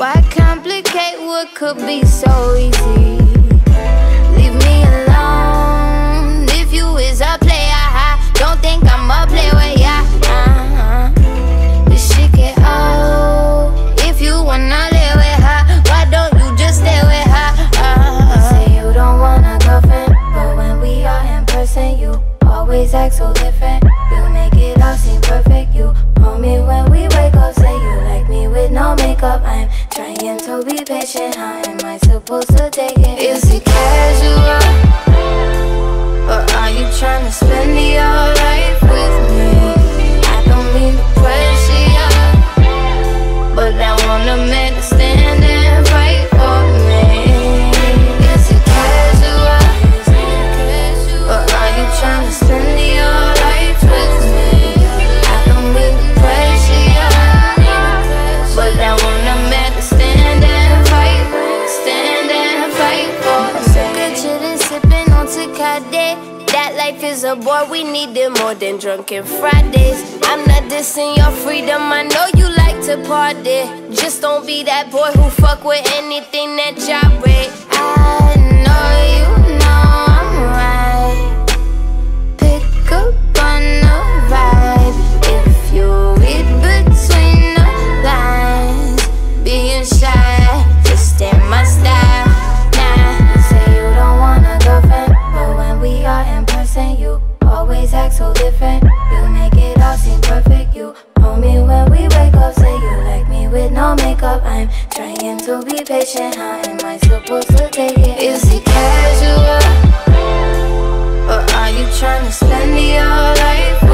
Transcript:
Why complicate what could be so easy? Leave me alone. If you is a player, I don't think I'm a player with ya. This shit get old. If you wanna live with her, why don't you just stay with her? Say you don't want a girlfriend, but when we are in person, you always act so different. You make it all seem perfect. You hold me when we wake up. Say you like me with no makeup. I'm trying to be patient. How am I supposed to take it? Is it casual, or are you trying to spend your life with me? I don't mean to pressure you, but I want a man to stand and fight for me. Is it casual, or are you trying to spend your life with me? I don't mean to pressure you, but I want a man to stand and fight for me. I'm so good chillin', sippin' on Tecate. That life is a bore, we need it more than drunken Fridays. I'm not dissing your freedom, I know you like to party. Just don't be that boy who fuck with anything that y'all read. I know you know I'm right. Pick up on the vibe. If you read between the lines, being shy just ain't my style. Nah, say you don't want a girlfriend, but when we are in, you always act so different. You make it all seem perfect. You hold me when we wake up. Say you like me with no makeup. I'm trying to be patient. How am I supposed to take it? Is it casual, or are you trying to spend your life?